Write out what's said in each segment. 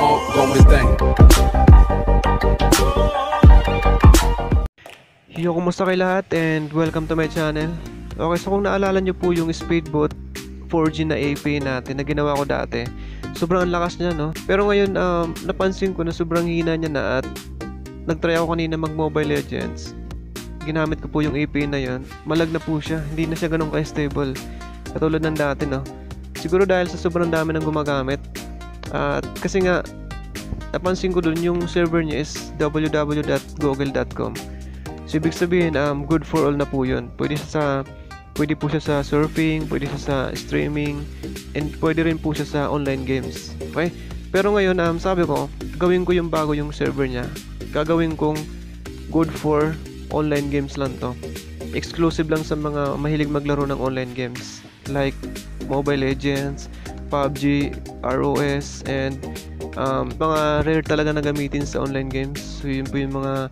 ongoing thing. Yo, kumusta kayo lahat and welcome to my channel. Okay, so kung naalala nyo po yung Speedboat 4G na AP natin na ginawa ko dati, sobrang lakas niya, no? Pero ngayon, napansin ko na sobrang hina niya na at nagtry ako kanina mag Mobile Legends. Ginamit ko po yung AP na yun. Malag na po siya, hindi na siya ganun ka-stable katulad ng dati, no? Siguro dahil sa sobrang dami ng gumagamit. At kasi nga, napansin ko dun yung server niya is www.google.com. So, ibig sabihin, good for all na po yun. Pwede po siya sa surfing, pwede siya sa streaming, and pwede rin po siya sa online games. Okay? Pero ngayon, sabi ko, gawin ko yung bago yung server niya. Gagawin kong good for online games lang to. Exclusive lang sa mga mahilig maglaro ng online games. Like Mobile Legends, PUBG, ROS, and mga rare talaga na gamitin sa online games. So, yun po yung mga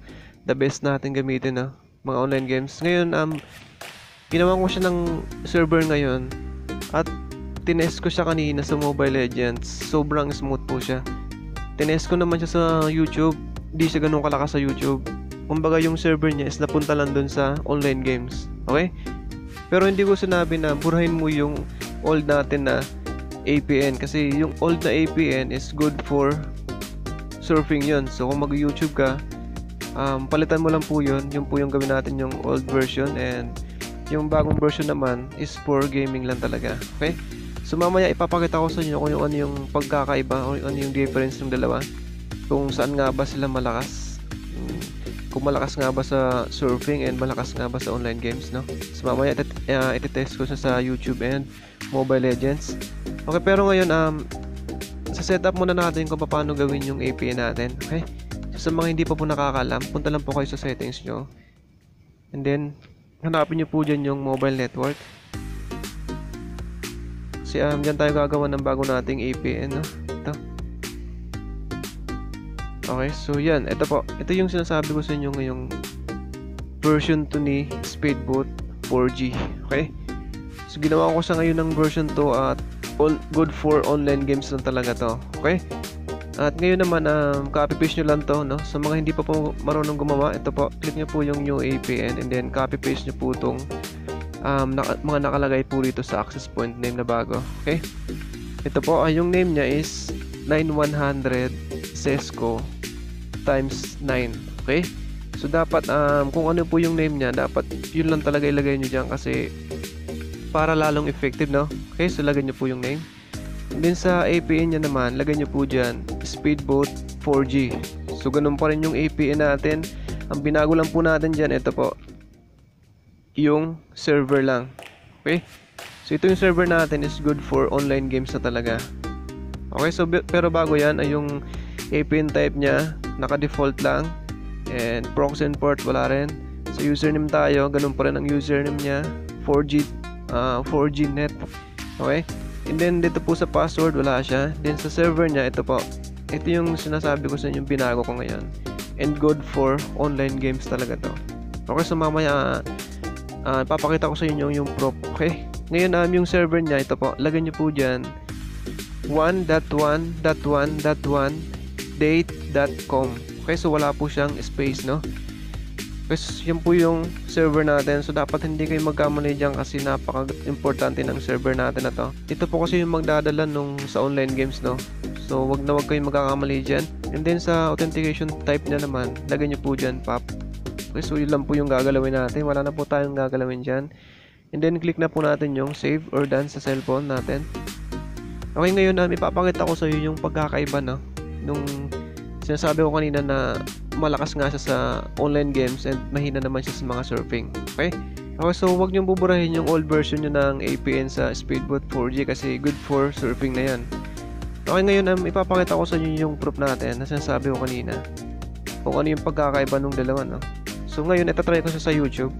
the best natin gamitin na mga online games. Ngayon, ginawa ko siya ng server ngayon at tinest ko siya kanina sa Mobile Legends. Sobrang smooth po siya. Tinest ko naman siya sa YouTube. Di siya ganun kalakas sa YouTube. Kumbaga yung server niya is napunta lang dun sa online games. Okay? Pero hindi ko sinabi na burahin mo yung old natin na APN. Kasi yung old na APN is good for surfing yun. So kung mag-YouTube ka, palitan mo lang po yun. Yun po yung gawin natin, yung old version, and yung bagong version naman is for gaming lang talaga. Okay? So mamaya ipapakita ko sa inyo kung ano yung pagkakaiba o ano yung difference ng dalawa, kung saan nga ba sila malakas, kung malakas nga ba sa surfing and malakas nga ba sa online games, no? So mamaya itetest ko siya sa YouTube and Mobile Legends. Okay, pero ngayon sa setup muna natin kung paano gawin yung APN natin. Okay? Sa mga hindi pa po nakakaalam, punta lang po kayo sa settings nyo, and then hanapin nyo po dyan yung mobile network. Kasi dyan tayo gagawa ng bago nating APN, no? Ito. Okay, so yan, ito po, ito yung sinasabi ko sa inyo ngayong version 2 ni Speedboat 4G. Okay, so ginawa ko sa ngayon ng version 2 at good for online games lang talaga to. Okay. At ngayon naman, copy paste nyo lang to, no? Sa mga hindi pa po marunong gumawa, ito po, click nyo po yung new APN and then copy paste nyo po itong mga nakalagay po dito sa access point name na bago. Okay? Ito po, yung name nya is 9100 sesco times 9. Okay? So dapat, kung ano po yung name nya, dapat yun lang talaga ilagay nyo dyan kasi para lalong effective, no? Okay? So lagay nyo po yung name. Then sa APN niya naman, lagay nyo po dyan Speedboat 4G. So ganun pa rin yung APN natin. Ang binago lang po natin dyan, ito po, yung server lang. Okay? So ito yung server natin is good for online games na talaga. Okay, so pero bago yan ay yung APN type niya, naka-default lang, and proxy and port wala rin. So username tayo, ganun pa rin ang username niya, 4G net. Okay? And then dito po sa password wala siya. Then sa server niya, ito po, ito yung sinasabi ko sa inyo, yung binago ko ngayon, and good for online games talaga to. Okay, so mamaya papakita ko sa inyo yung prop. Okay, ngayon yung server niya, ito po, lagay nyo po dyan 1.1.1.1.date.com. okay, so wala po siyang space, no? Kasi yan po yung server natin. So dapat hindi kayo magkamali dyan kasi napaka-importante ng server natin na to. Ito po kasi yung magdadala nung sa online games, no? So wag na wag kayo magkakamali dyan. And then sa authentication type niya naman, lagay nyo po dyan PAP. Okay, so yun lang po yung gagalawin natin. Wala na po tayong gagalawin dyan. And then click na po natin yung save or done sa cellphone natin. Okay, ngayon ipapakita ko sa iyo yung pagkakaiba, no? Nung sinasabi ko kanina na malakas nga siya sa online games and mahina naman siya sa mga surfing. Okay? Okay, so huwag niyong buburahin yung old version niyo ng APN sa Speedboat 4G kasi good for surfing na yan. Okay, ngayon ipapakita ko sa inyo yung proof natin na sinasabi ko kanina, kung ano yung pagkakaiba nung dalawa, no? So ngayon, itatry ko siya sa YouTube.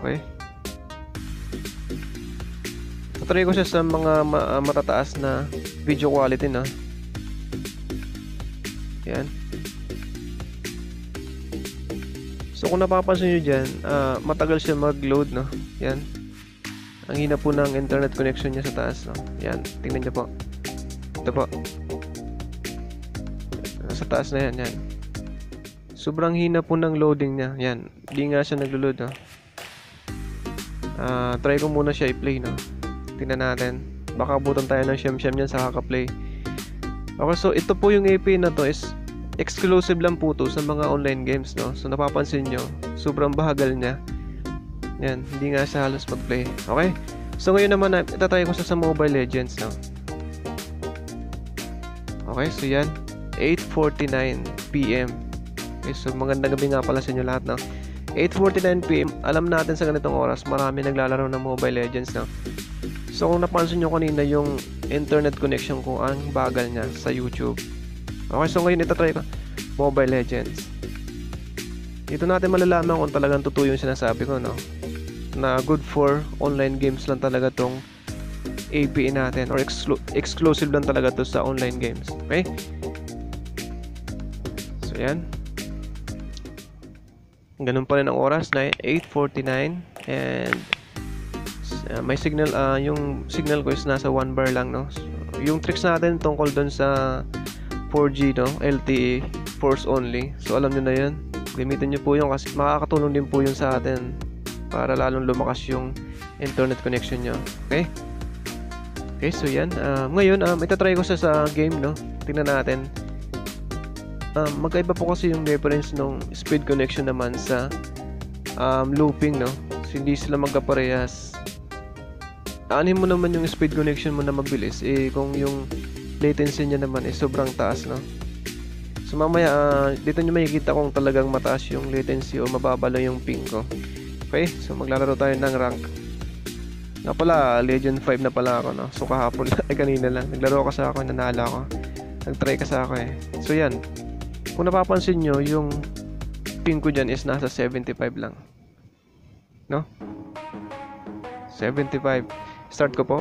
Okay? Try ko siya sa mga matataas na video quality na. Yan. So kung napapansin nyo dyan, matagal siya mag-load, no? Yan. Ang hina po ng internet connection niya sa taas, no? Yan, tingnan niyo po. Ito po. Sa taas na yan, yan. Sobrang hina po ng loading niya. Yan, di nga siya naglo-load, no? Try ko muna siya i-play, no? Tingnan natin. Baka abutan tayo ng siyam-siyam niyan sa kaka-play. Okay, so ito po yung API na to is exclusive lang po to sa mga online games, no? So napapansin nyo, sobrang bahagal niya. Yan, hindi nga siya halos mag-play. Okay? So ngayon naman, itatry ko siya sa Mobile Legends, no? Okay, so yan, 8:49 PM. Okay, so magandang gabi nga pala sa inyo lahat, no? 8:49 PM, alam natin sa ganitong oras, marami naglalaro ng Mobile Legends, no? So kung napansin nyo kanina, yung internet connection ko, ang bagal niya sa YouTube. Okay, so ngayon itatry ko Mobile Legends. Dito natin malalaman kung talagang totoo yung sinasabi ko, no? Na good for online games lang talaga tong API natin, or exclusive lang talaga to sa online games. Okay? So yan, ganun pa rin ang oras na 8:49. And may signal, yung signal ko is nasa 1 bar lang, no? So, yung tricks natin tungkol dun sa 4G, no? LTE, force only. So alam nyo na yun. Gamitin nyo po yun kasi makakatulong din po yun sa atin para lalong lumakas yung internet connection nyo. Okay? Okay, so yan. Ngayon, itatry ko siya sa game, no? Tingnan natin. Magkaiba po kasi yung difference ng speed connection naman sa looping, no? So hindi sila magkaparehas. Aanhin mo naman yung speed connection mo na mabilis, eh kung yung latency niya naman is sobrang taas, no? So mamaya dito nyo makikita kung talagang mataas yung latency o mababa lang yung ping ko. Okay, so maglalaro tayo ng rank. Nga pala, Legend 5 na pala ako, no? So kahapon lang, kanina lang naglaro ka sa ako, nanala ako, nagtry ka sa ako, eh. So yan, kung napapansin nyo, yung ping ko dyan is nasa 75 lang, no? 75. Start ko po.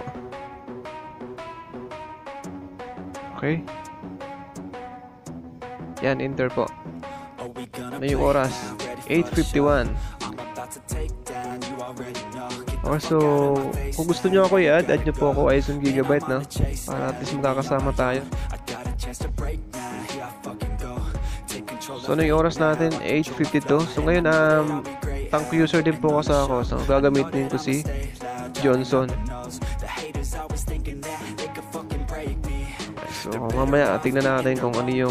Okay. Yan, enter po. May oras, 8:51. Okay, so kung gusto nyo ako i-add, add nyo po ako ay isang gigabyte, no? Para at least magkakasama tayo. So ano yung oras natin? 8:52. So ngayon, tank user din po kasi ako. So gagamitin ko si Johnson. So mamaya tingnan natin kung ano yung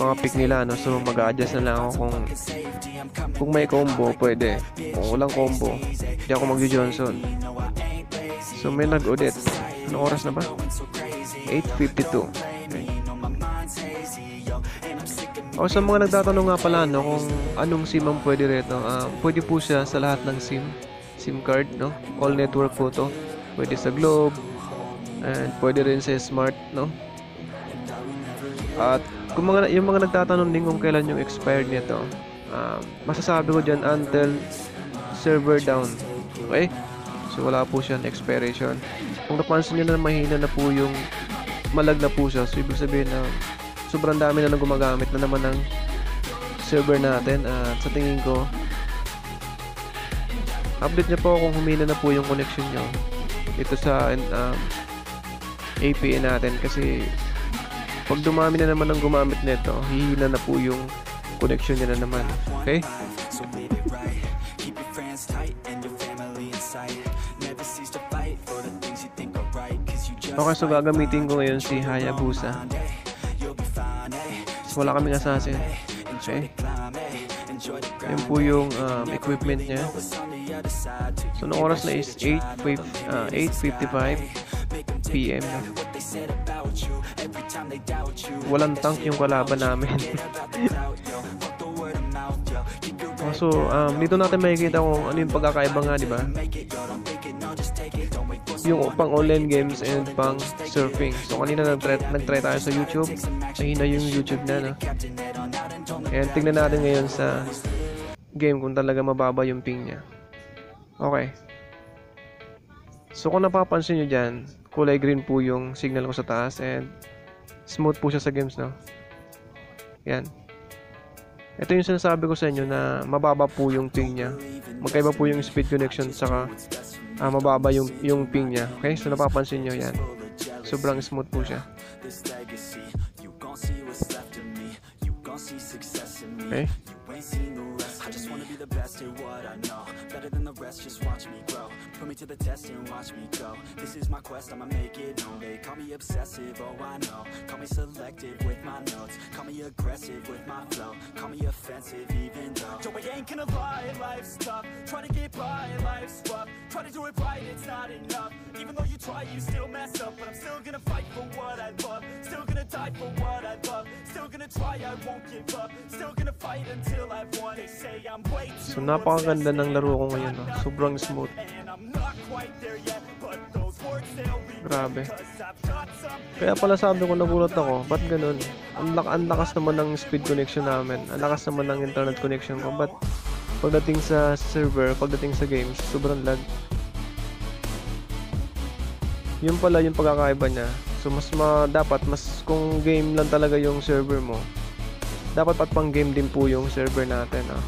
mga pick nila, no? So mag-a-adjust na lang ako kung may combo, pwede. Kung walang combo, hindi ako mag-Johnson. So may nag-audit. Anong oras na ba? 8:52. Okay. O sa mga nagtatanong nga pala, no, kung anong SIM ang pwede rito, pwede po siya sa lahat ng SIM card, no? All network po to. Pwede sa Globe, and pwede rin sa Smart, no? At kung yung mga nagtatanong din kung kailan yung expired nito, masasabi ko dyan until server down. Okay? So wala po siyang expiration. Kung napansin nyo na mahina na po yung malag na po siya, so ibig sabihin na sobrang dami na gumagamit na naman ng server natin. At sa tingin ko, update nyo po kung humina na po yung connection nyo dito sa API natin, kasi pag dumami na naman ang gumamit nito, hihina na po yung connection niya na naman. Okay? Okay, so gagamitin ko ngayon si Hayabusa. So wala kaming assassin. Okay? Yan po yung equipment niya. So noong oras na is 8:55 PM. Walang tank yung kalaban namin. So dito natin makikita kung ano yung pagkakaiba nga, di ba? Yung pang online games and pang surfing. So kanina nag-try tayo sa YouTube. Mahina yung YouTube na, no? And tingnan natin ngayon sa game kung talaga mababa yung ping niya. Okay. So kung napapansin nyo dyan, kulay green po yung signal ko sa taas, and smooth po siya sa games, no? Yan. Ito yung sinasabi ko sa inyo na mababa po yung ping niya. Magkaiba po yung speed connection saka mababa yung ping niya. Okay, so napapansin nyo yan, sobrang smooth po siya. Okay, so napakaganda ng laro ko ngayon, no? Sobrang smooth. Grabe. Kaya pala sabi ko, nagulat ako, ba't ganun? Ang lakas naman ng speed connection namin, ang lakas naman ng internet connection ko, but pagdating sa server, pagdating sa games, sobrang lag. Yun pala yung pagkakaiba niya. So mas dapat, mas kung game lang talaga yung server mo, dapat pat pang game din po yung server natin, ah.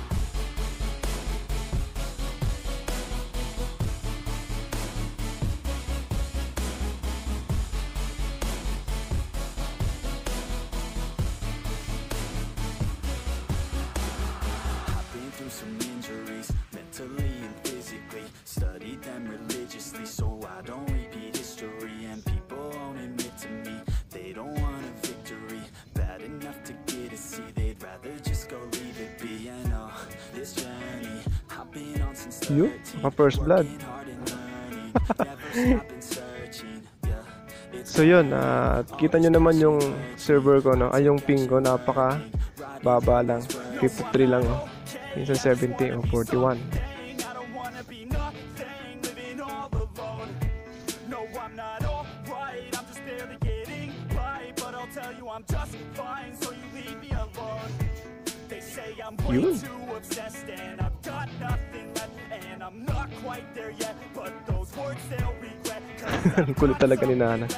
You? First blood. So yun, kita nyo naman yung server ko, no? Ay, yung ping ko, napaka baba lang, 53 lang, oh. Minsan 70 o 41. You? Ang kulit talaga ni Nana. So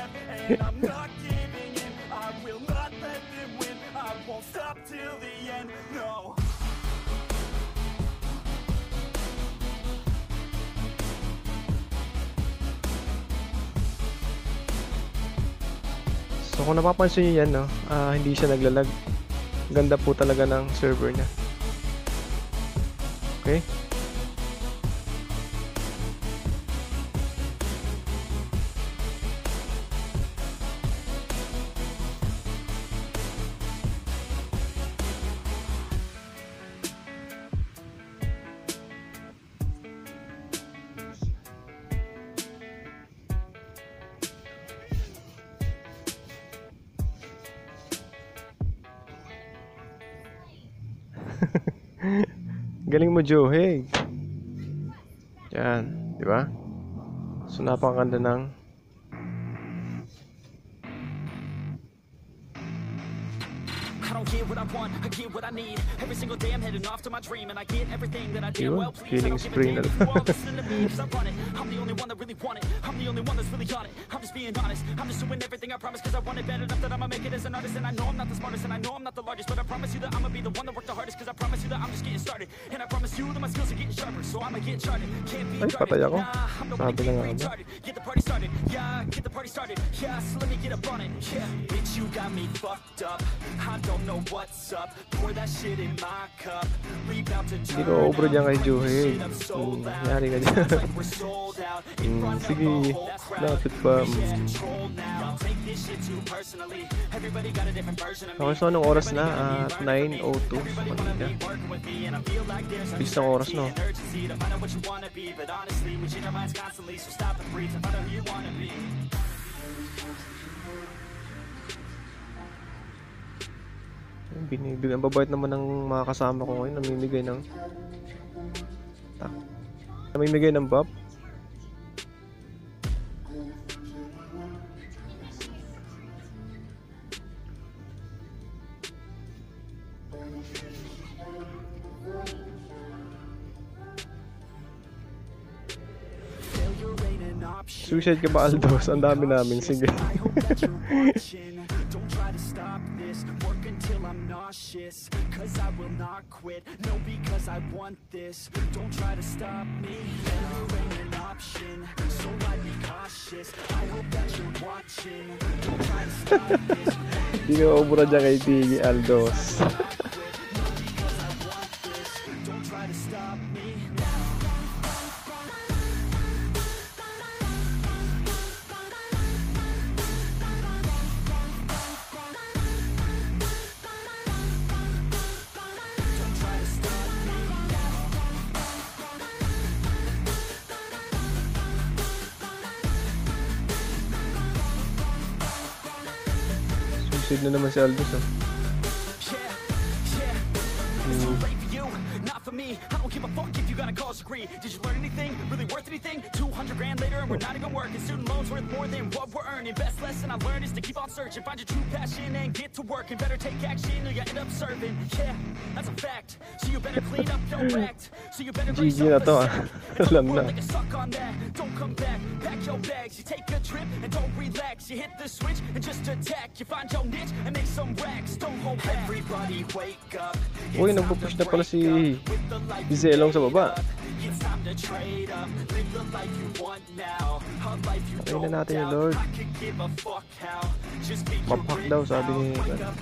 kung napapansin nyo yan, no? Hindi siya naglalag. Ganda po talaga ng server niya. Okay. Galing mo, Joe. Hey. Yan, di ba? So napakaganda ng healing spring. Ay, patay ako. Sabi na nga ba? Hindi ko obro dyan kay Joey. Nangyari ka dyan. Sige, lapit pa. Okay, so anong oras na? 9:02. Bis ng oras, no? Binibigyan, babait naman ng mga kasama ko ngayon, namimigay ng bop. Suicide ka ba, Aldos? Ang dami namin, sige. Cause I will not quit, no, because I want this. Don't try to stop me, never ain't an option. Hindi ka mabura dyan kay Tini Aldos. Na naman si Aldo sa. GG na to ah. Alam na. You hit the switch and just attack. You find your niche and make some racks. Don't hold back. Everybody wake up. Uy, nagpo-push na pala si Zelong sa baba. It's time to trade up. Live the life you want now. How life you don't want. I could give a fuck how. Just be your sabi ni Zelong.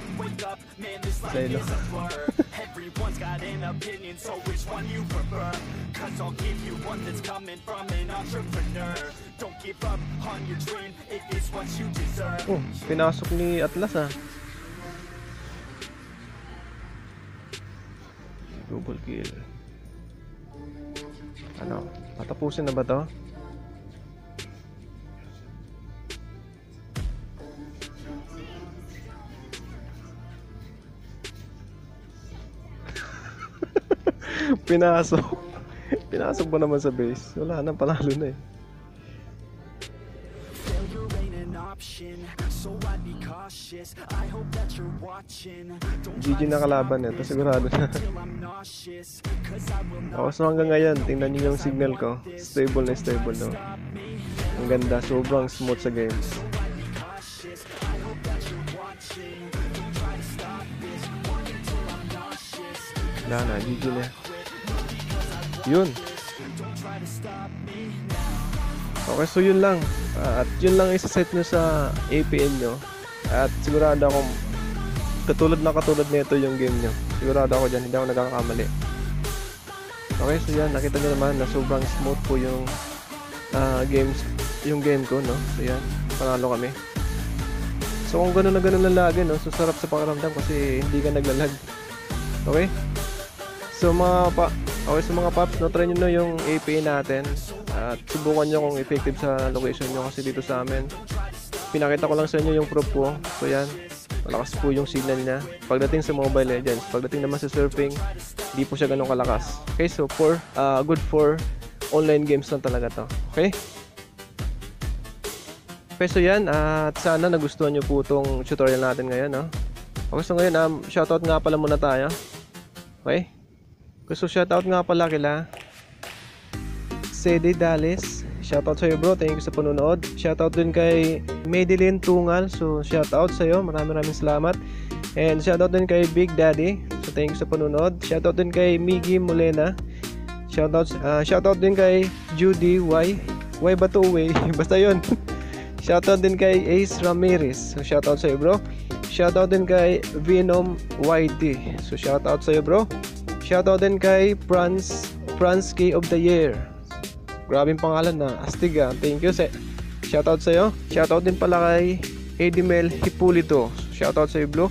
Everyone's got an opinion, so which one you prefer? Cause I'll give you one that's coming from an entrepreneur. Don't give up on your dream, it is what you deserve. Oh, pinasok ni Atlas ah. Double kill. Ano, patapusin na ba to? Pinasok mo naman sa base. Wala na, panalo na eh. GG na kalaban eh. Ito sigurado na. O, so hanggang ngayon, tingnan nyo yung signal ko. Stable na stable no. Ang ganda, sobrang smooth sa games. Wala na, GG na. Yun. Okay, so yun lang. At yun lang isa-set nyo sa APN nyo. At sigurado ako, katulad nito yung game nyo. Sigurado ako dyan, hindi ako nagkakamali. Okay, so yan, nakita nyo naman na sobrang smooth po yung game ko, no? So yan, panalo kami. So kung ganun na lagi, no? So sarap sa pakiramdam kasi hindi ka naglalag. Okay? So mga paps, no, try nyo na yung APN natin. At subukan nyo kung effective sa location nyo kasi dito sa amin pinakita ko lang sa inyo yung prop ko. So yan, malakas po yung signal niya pagdating sa Mobile Legends. Pagdating naman sa surfing, di po siya ganun kalakas. Okay, so good for online games lang talaga to. Okay? Okay, so yan, at sana nagustuhan nyo po itong tutorial natin ngayon, no? Okay, so ngayon, shoutout nga pala muna tayo. Okay? So shoutout nga pala kila Cedi Dallas, shoutout sa'yo bro, thank you sa panunood. Shoutout din kay Madeline Tungal, so shoutout sa'yo, maraming salamat. And shoutout din kay Big Daddy, so thank you sa panunood. Shoutout din kay Miggy Molena, shoutout din kay Judy Y ba to way? Basta yun. Shoutout din kay Ace Ramirez, so shoutout sa'yo bro. Shoutout din kay Venom YT, so shoutout sa'yo bro. Shoutout din kay Franz K of the Year. Grabing pangalan na, Astiga. Thank you. Shoutout sa'yo. Shoutout din pala kay Edimel Hipolito. Shoutout sa'yo, bro.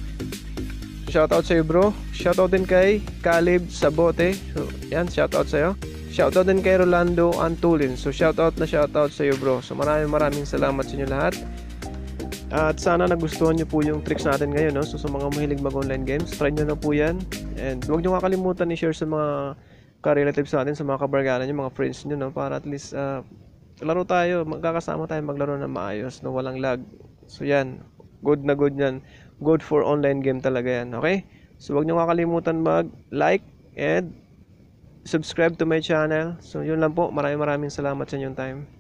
Shoutout sa'yo, bro. Shoutout din kay Caleb Sabote. So, yan, shoutout sa'yo. Shoutout din kay Rolando Antulin. So, shoutout na shoutout sa'yo, bro. So, maraming salamat sa inyo lahat. At sana nagustuhan nyo po yung tricks natin ngayon, no? So, sa mga mahilig mag-online games, try nyo na po yan. And huwag nyo kakalimutan i-share sa mga ka-relatives natin, sa mga kabargana nyo, mga friends nyo, no? Para at least laro tayo, magkakasama tayo, maglaro na maayos, no? Walang lag. So yan, good na good yan, good for online game talaga yan. Okay, so huwag nyo kakalimutan mag like and subscribe to my channel. So yun lang po, maraming salamat sa inyong time.